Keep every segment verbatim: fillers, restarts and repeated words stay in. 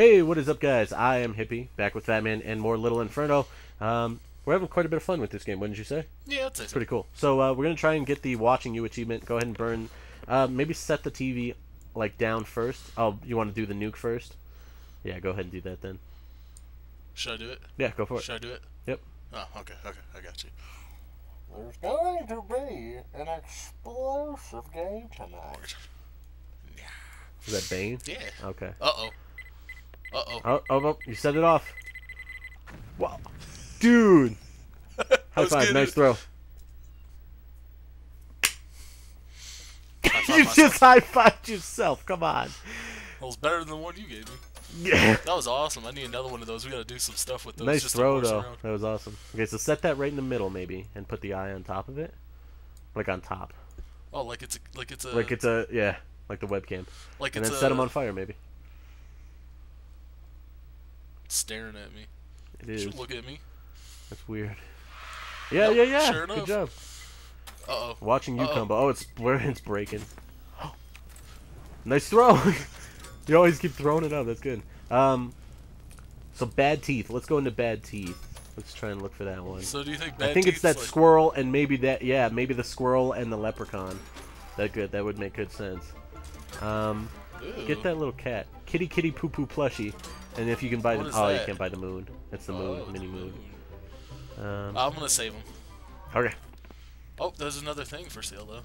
Hey, what is up, guys? I am Hippie, back with Batman and more Little Inferno. Um, we're having quite a bit of fun with this game, wouldn't you say? Yeah, I'd say so. It's pretty cool. So uh, we're going to try and get the Watching You achievement. Go ahead and burn. Uh, maybe set the T V like down first. Oh, you want to do the nuke first? Yeah, go ahead and do that then. Should I do it? Yeah, go for it. Should I do it? Yep. Oh, okay, okay, I got you. There's going to be an explosive game tonight. Yeah. Is that Bane? Yeah. Okay. Uh-oh. Uh-oh. Oh, oh, oh, you set it off. Wow. Dude. High five. Nice throw. You just high-fived yourself. Come on. Well, it's better than the one you gave me. Yeah. That was awesome. I need another one of those. We got to do some stuff with those. Nice just throw, though. Around. That was awesome. Okay, so set that right in the middle, maybe, and put the eye on top of it. Like on top. Oh, like it's a... Like it's a... Like it's a... Yeah. Like the webcam. Like and it's then a, set them on fire, maybe. Staring at me. It is. You should look at me. That's weird. Yeah, nope, yeah, yeah. Sure enough. Good job. Uh-oh. Watching you uh -oh. combo. Oh, it's, it's breaking. Oh. Nice throw. You always keep throwing it up. That's good. Um, so bad teeth. Let's go into bad teeth. Let's try and look for that one. So do you think bad teeth? I think it's that like... squirrel and maybe that. Yeah, maybe the squirrel and the leprechaun. That good. That would make good sense. Um, Ew. Get that little cat. Kitty, kitty, poo, poo, plushie. And if you can buy what the oh, that? You can't buy the moon. That's the moon, oh, mini moon. moon. Um, I'm gonna save him. Okay. Oh, there's another thing for sale though.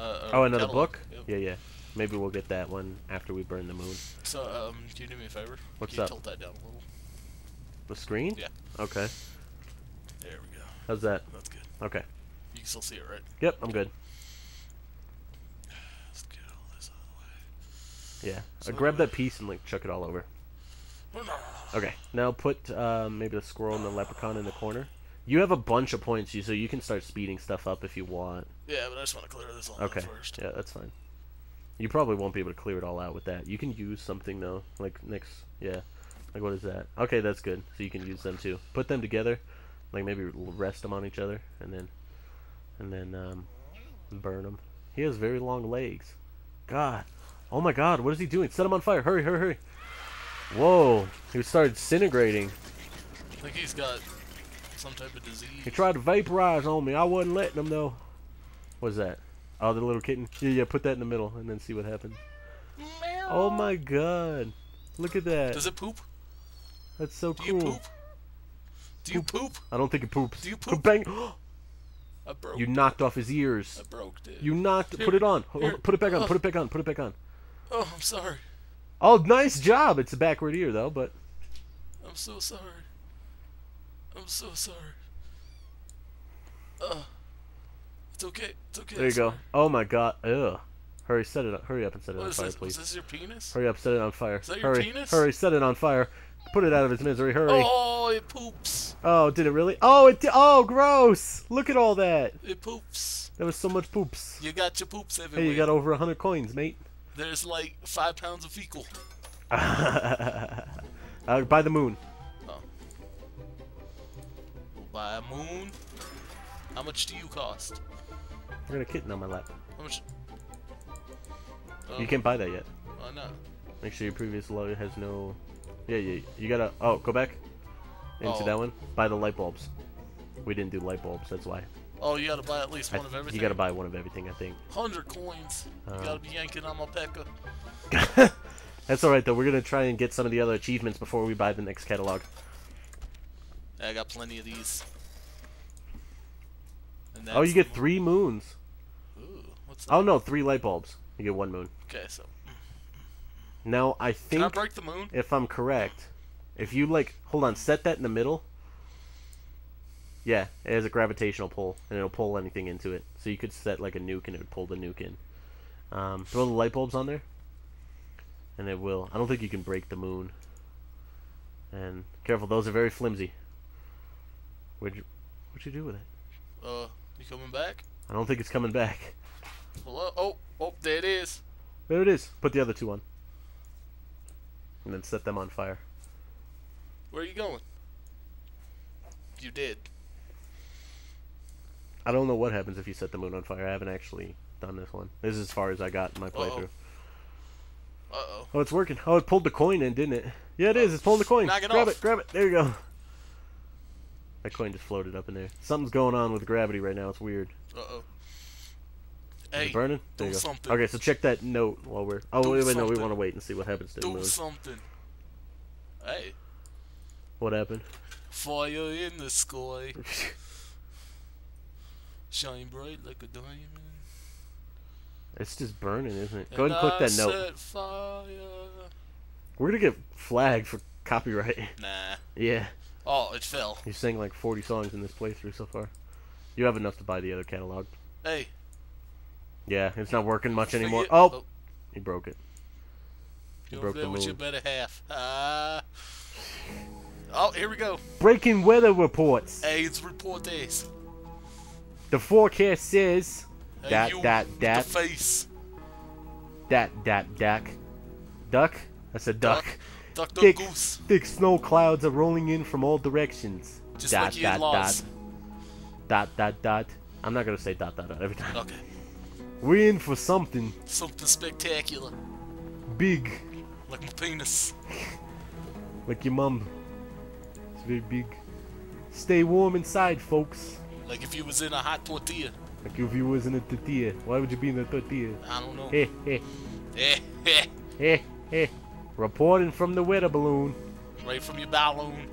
Uh, oh, another catalog. book? Yep. Yeah, yeah. Maybe we'll get that one after we burn the moon. So, um, can you do me a favor? What's can up? You tilt that down a little. The screen? Yeah. Okay. There we go. How's that? That's good. Okay. You can still see it, right? Yep, I'm good. Let's get all this out of the way. Yeah. So uh, grab that piece and like chuck it all over. Okay. Now put um, maybe the squirrel and the leprechaun in the corner. You have a bunch of points, so you can start speeding stuff up if you want. Yeah, but I just want to clear this all okay. out first. Yeah, that's fine. You probably won't be able to clear it all out with that. You can use something though, like next, yeah. Like what is that? Okay, that's good. So you can use them too. Put them together, like maybe rest them on each other, and then, and then um, burn them. He has very long legs. God, oh my God, what is he doing? Set him on fire! Hurry, hurry, hurry! Whoa, he started disintegrating. I think he's got some type of disease. He tried to vaporize on me. I wasn't letting him though. What is that? Oh, the little kitten. Yeah, yeah, put that in the middle and then see what happens. Meow. Oh my God. Look at that. Does it poop? That's so cool. Do you poop? Do you poop? poop? I don't think it poops. Do you poop? Bang. I broke You knocked it. off his ears. I broke it. You knocked... Here. Put it on. Here. Put it back on. Oh. Put it back on. Put it back on. Oh, I'm sorry. Oh, nice job. It's a backward ear, though, but... I'm so sorry. I'm so sorry. Ugh. It's okay. It's okay. There you go. Oh my God. Ugh. Hurry, set it up. Hurry up and set it on fire, please. Is this your penis? Hurry up, set it on fire. Is that your penis? Hurry, set it on fire. Put it out of its misery. Hurry. Oh, it poops. Oh, did it really? Oh, it did. Oh, gross. Look at all that. It poops. There was so much poops. You got your poops everywhere. Hey, you got over a hundred coins, mate. There's like five pounds of fecal. uh, by the moon. Oh. By a moon. How much do you cost? I got a kitten on my lap. How much? Um, you can't buy that yet. Why not? Make sure your previous load has no... Yeah, yeah. You gotta... Oh, go back. Into oh. that one. Buy the light bulbs. We didn't do light bulbs, that's why. Oh, you gotta buy at least one I, of everything? You gotta buy one of everything, I think. one hundred coins. Um, you gotta be yanking on my P E K K A. That's alright, though. We're gonna try and get some of the other achievements before we buy the next catalog. Yeah, I got plenty of these. Oh, you get three moons. Ooh, what's that? Oh no, three light bulbs. You get one moon. Okay, so now I think. Can I break the moon? If I'm correct, if you like, hold on, set that in the middle. Yeah, it has a gravitational pull, and it'll pull anything into it. So you could set like a nuke, and it would pull the nuke in. Um, throw the light bulbs on there, and it will. I don't think you can break the moon. And careful, those are very flimsy. What'd you, what'd you do with it? Uh. You coming back? I don't think it's coming back. Hello? Oh, oh, there it is. There it is. Put the other two on. And then set them on fire. Where are you going? You did. I don't know what happens if you set the moon on fire. I haven't actually done this one. This is as far as I got in my playthrough. Uh-oh. Uh-oh. Oh, it's working. Oh, it pulled the coin in, didn't it? Yeah, it is. It's pulling the coin. Knock it grab off. it. Grab it. There you go. That coin just floated up in there. Something's going on with gravity right now. It's weird. Uh oh. Hey, burning? There do you go. Something. Okay, so check that note while we're. Oh, do wait, wait, no, we want to wait and see what happens to the moon. Do something. Hey. What happened? Fire in the sky. Shine bright like a diamond. It's just burning, isn't it? Go and ahead and click that note. Fire. We're gonna get flagged for copyright. Nah. Yeah. Oh, it fell. You sang like forty songs in this playthrough so far. You have enough to buy the other catalog. Hey. Yeah, it's not working much anymore. Oh, oh, he broke it. He broke the moon. With your better half. Uh, oh, here we go. Breaking weather reports. Hey, it's report days. The forecast says hey, that you, that that the face. That that duck duck. That's a duck. Duck, duck, thick, duck goose. Thick snow clouds are rolling in from all directions. Just dot, like dot, dot. Dot dot dot. I'm not gonna say dot dot dot every time. Okay. We're in for something. Something spectacular. Big. Like my penis. Like your mum. It's very big. Stay warm inside, folks. Like if you was in a hot tortilla. Like if you was in a tortilla. Why would you be in a tortilla? I don't know. Hey, hey. Hey, hey. Hey, hey. Reporting from the weather balloon. Right from your balloon.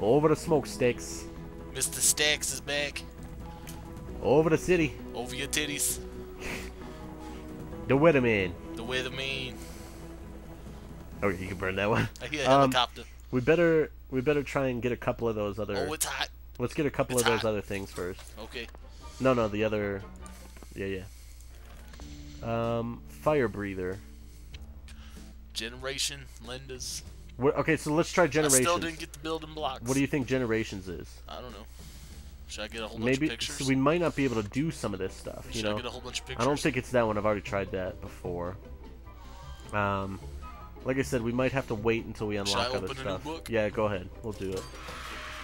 Over the smokestacks. Mister Stacks is back. Over the city. Over your titties. The weatherman. The weatherman. Oh, you can burn that one. I hear a um, helicopter. We better we better try and get a couple of those other. Oh, it's hot. Let's get a couple it's of hot. those other things first. Okay. No, no, the other. Yeah, yeah. Um, fire breather. Generation lenders. We're, okay, so let's try generations. I still didn't get the building blocks. What do you think generations is? I don't know. Should I get a whole bunch Maybe, of pictures? So we might not be able to do some of this stuff. Should you know? I get a whole bunch of pictures? I don't think it's that one. I've already tried that before. Um, like I said, we might have to wait until we unlock Should I other open stuff. A new book? Yeah, go ahead. We'll do it.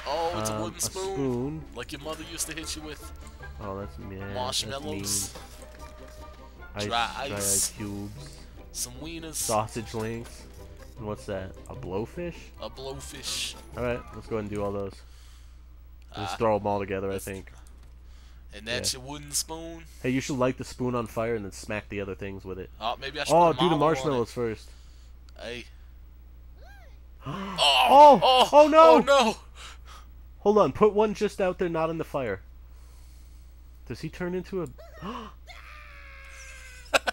Oh, it's um, a wooden spoon. A spoon. Like your mother used to hit you with. Oh, that's mean. Marshmallows. That's mean. Ice, dry ice. Dry ice cubes. Some wieners. Sausage links. And what's that? A blowfish? A blowfish. Alright, let's go ahead and do all those. Just throw them all together, I think. And that's yeah. your wooden spoon. Hey, you should light the spoon on fire and then smack the other things with it. Oh, maybe I should. Oh, do the marshmallows first. Hey. oh, oh, oh, oh no! Oh no! Hold on, put one just out there, not in the fire. Does he turn into a?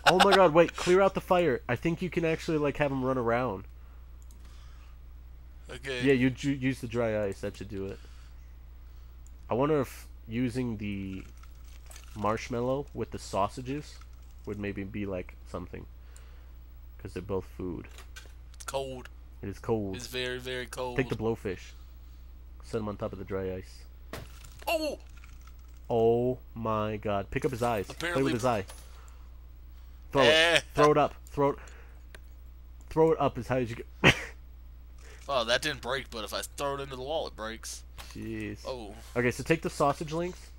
Oh my God! Wait, clear out the fire. I think you can actually like have him run around. Okay. Yeah, you, you use the dry ice. That should do it. I wonder if using the marshmallow with the sausages would maybe be like something. Because they're both food. It's cold. It is cold. It's very, very cold. Take the blowfish. Set him on top of the dry ice. Oh! Oh my God. Pick up his eyes. Apparently... Play with his eye. Throw eh. it. Throw it up. Throw it. Throw it up as high as you can. Oh, that didn't break, but if I throw it into the wall, it breaks. Jeez. Oh. Okay, so take the sausage links.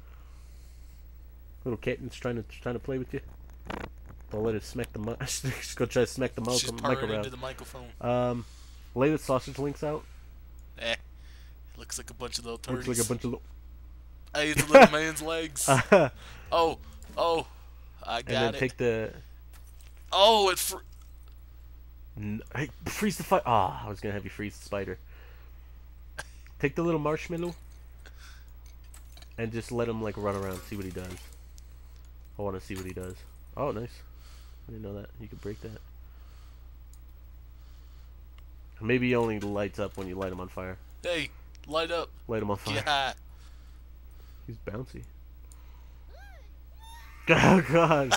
Little kitten's trying to trying to play with you. Don't let it smack the mic. Just go try to smack the mic. She's purring into the microphone. Um, lay the sausage links out. Eh. Looks like a bunch of little turds. Looks like a bunch of little. Hey, it's a little man's legs. Uh, oh, oh, I got it. And then take the. Oh, it. Fr no, hey, freeze the fire. Ah, oh, I was gonna have you freeze the spider. Take the little marshmallow and just let him like run around, see what he does. I want to see what he does. Oh, nice. I didn't know that. You could break that. Maybe he only lights up when you light him on fire. Hey, light up. Light him on fire. Yeah. He's bouncy. Oh, God.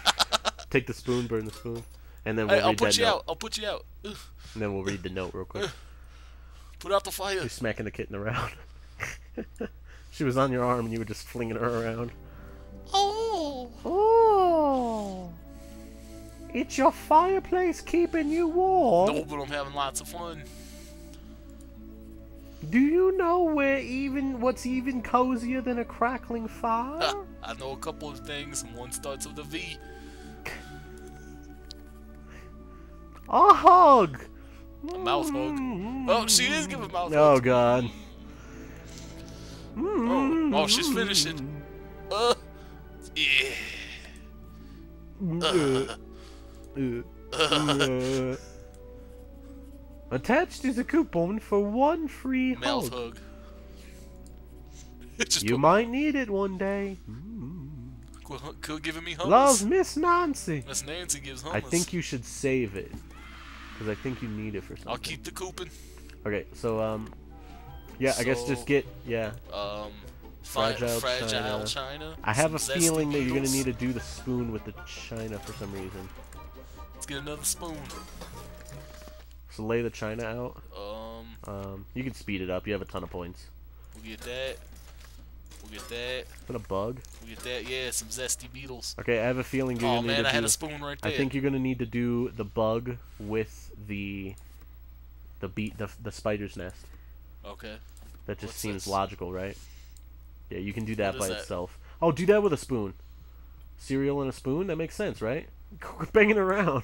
Take the spoon, burn the spoon. And then we'll hey, read I'll put that you note. out. I'll put you out. Ugh. And then we'll read the note real quick. Put out the fire. You're smacking the kitten around. She was on your arm and you were just flinging her around. Oh! Oh! It's your fireplace keeping you warm. No, but I'm having lots of fun. Do you know where even what's even cozier than a crackling fire? Huh, I know a couple of things, and one starts with a V. A hug! A mouth hug. Oh, she is giving mouth hugs. Oh, God. Oh, oh, she's finishing. Uh, yeah. Uh. Uh. Uh. Attached is a coupon for one free mouth hug. hug. You might need it one day. Quit, quit giving me hummus. Love Miss Nancy. Miss Nancy gives hummus. I think you should save it, because I think you need it for something. I'll keep the coupon. Okay, so um, yeah, so, I guess just get yeah. Um, fragile, fragile China. China. I have a feeling that you're gonna need to do the spoon with the china for some reason. Let's get another spoon. So lay the china out. Um, um, you can speed it up. You have a ton of points. We'll get that. We'll get that. Is that a bug? We'll get that. Yeah, some zesty beetles. Okay, I have a feeling you're oh, gonna man, need to. Oh man, I had do, a spoon right there. I think you're gonna need to do the bug with the the beat the the spider's nest. Okay. That just What's seems this? logical, right? Yeah, you can do that by that? itself. Oh, do that with a spoon. Cereal and a spoon? That makes sense, right? Quit banging around.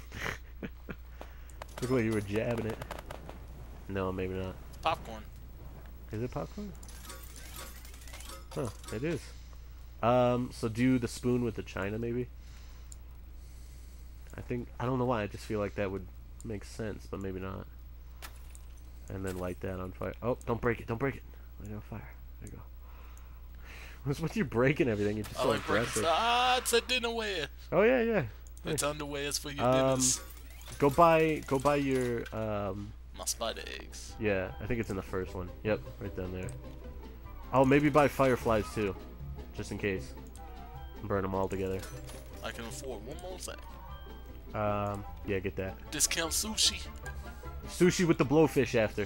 Look what you were jabbing it. No, maybe not. Popcorn. Is it popcorn? Huh, it is. Um, so do the spoon with the china, maybe? I think, I don't know why, I just feel like that would make sense, but maybe not. And then light that on fire. Oh, don't break it, don't break it. Light it on fire. There you go. Once you break and everything, you just so like impressive. Ah, it's a dinnerware. Oh, yeah, yeah. Nice. It's underwears for your um, dinners. Go buy, go buy your, um... my spider eggs. Yeah, I think it's in the first one. Yep, right down there. Oh, maybe buy fireflies, too. Just in case. Burn them all together. I can afford one more thing. Um, yeah, get that. Discount sushi. Sushi with the blowfish after.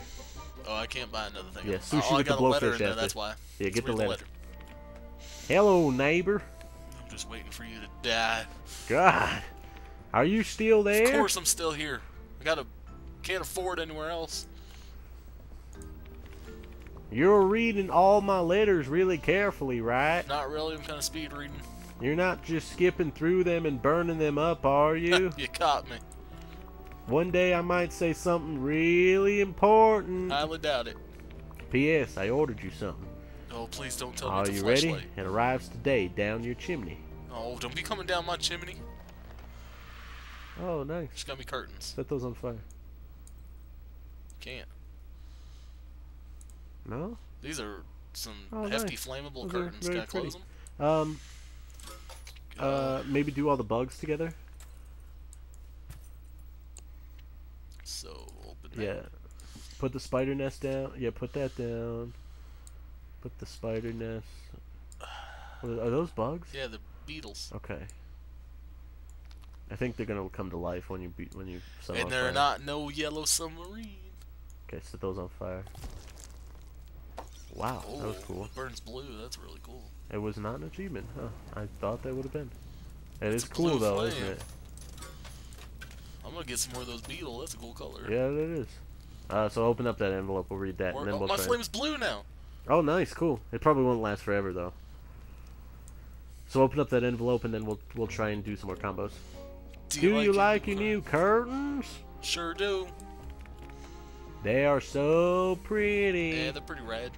Oh, I can't buy another thing. Yeah, sushi oh, with the blowfish after. There, that's why. Yeah, Let's get the letter. the letter. Hello, neighbor. I'm just waiting for you to die. God. Are you still there? Of course I'm still here. I gotta... Can't afford anywhere else. You're reading all my letters really carefully, right? Not really. I'm kind of speed reading. You're not just skipping through them and burning them up, are you? You caught me. One day I might say something really important. Highly doubt it. P S I ordered you something. Oh, please don't tell me it's a flashlight. Are you ready? It arrives today down your chimney. Oh, don't be coming down my chimney. Oh, nice. Just got me curtains. Set those on fire. Can't. No? These are some oh, hefty nice. flammable those curtains. Can I close pretty. them? Um, uh, maybe do all the bugs together? So, open that. Yeah. Put the spider nest down. Yeah, put that down. Put the spider nest. Are those bugs? Yeah, the beetles. Okay. I think they're gonna come to life when you beat when you. Set and they're not no yellow submarine. Okay, set those on fire. Wow, oh, that was cool. It burns blue. That's really cool. It was not an achievement, huh? I thought that would have been. It it's is cool though, flame. isn't it? I'm gonna get some more of those beetles. That's a cool color. Yeah, that is. Uh, so open up that envelope. We'll read that. Or, and then oh, we'll my flame is blue now. Oh, nice, cool. It probably won't last forever, though. So open up that envelope, and then we'll we'll try and do some more combos. Do you do like, you like your new curtains? Sure do. They are so pretty. Yeah, they're pretty rad.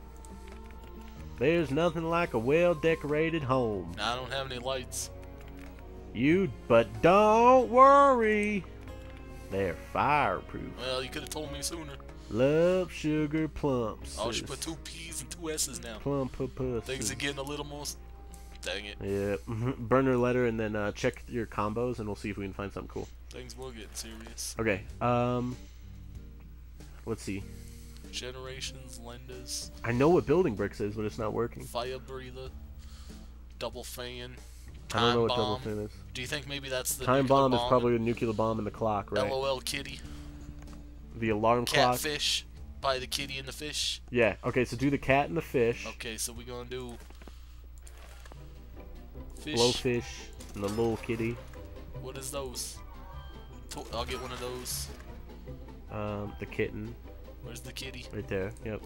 There's nothing like a well-decorated home. I don't have any lights. You, but don't worry. They're fireproof. Well, you could have told me sooner. Love sugar plumps. Oh, she put two P's and two S's now. Plump pus. Things are getting a little more. Dang it. Yeah. Burn her letter and then uh, check your combos, and we'll see if we can find something cool. Things will get serious. Okay. Um. Let's see. Generations, lenders. I know what building bricks is, but it's not working. Fire breather. Double fan. Time I don't know what bomb. double fan is. Do you think maybe that's the time bomb, bomb? Is probably a nuclear bomb in the clock, right? L O L kitty. The alarm cat clock. Catfish. Buy the kitty and the fish. Yeah. Okay, so do the cat and the fish. Okay, so we're going to do... Fish. Blowfish and the little kitty. What is those? I'll get one of those. Um, the kitten. Where's the kitty? Right there. Yep.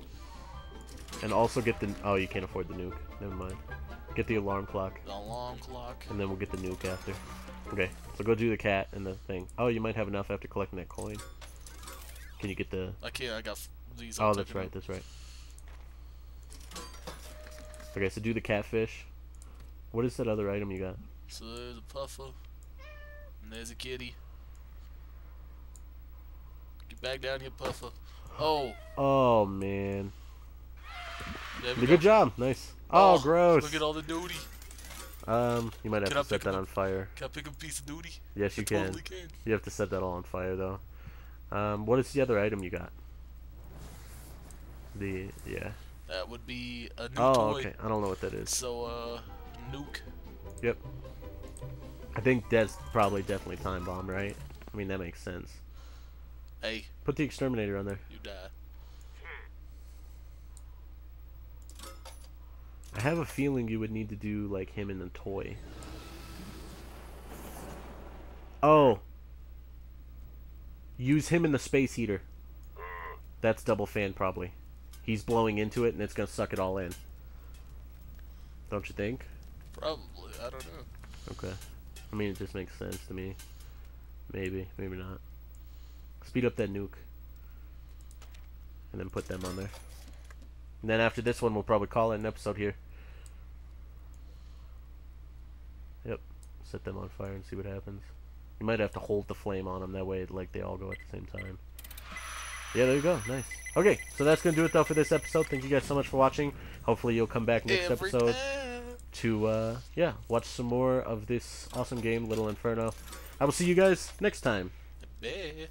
And also get the... Oh, you can't afford the nuke. Never mind. Get the alarm clock. The alarm clock. And then we'll get the nuke after. Okay, so go do the cat and the thing. Oh, you might have enough after collecting that coin. Can you get the... I can't, I got these. Oh, that's right, that's right. Okay, so do the catfish. What is that other item you got? So there's a puffer. And there's a kitty. Get back down here, puffer. Oh. Oh, man. Good go. job. Nice. Oh, oh, gross. Look at all the nudie. Um, you might have can to I set that on fire. Can I pick a piece of nudie? Yes, you can. Totally can. You have to set that all on fire, though. Um, what is the other item you got? The, yeah. That would be a new oh, toy. Oh, okay. I don't know what that is. So, uh, nuke. Yep. I think that's probably definitely Time Bomb, right? I mean, that makes sense. Hey. Put the exterminator on there. You die. I have a feeling you would need to do, like, him and the toy. Oh. Use him in the space heater. That's double fan, probably. He's blowing into it, and it's going to suck it all in. Don't you think? Probably. I don't know. Okay. I mean, it just makes sense to me. Maybe. Maybe not. Speed up that nuke. And then put them on there. And then after this one, we'll probably call it an episode here. Yep. Set them on fire and see what happens. You might have to hold the flame on them. That way, like, they all go at the same time. Yeah, there you go. Nice. Okay, so that's going to do it, though, for this episode. Thank you guys so much for watching. Hopefully, you'll come back next Every episode time. to, uh, yeah, watch some more of this awesome game, Little Inferno. I will see you guys next time. Bye.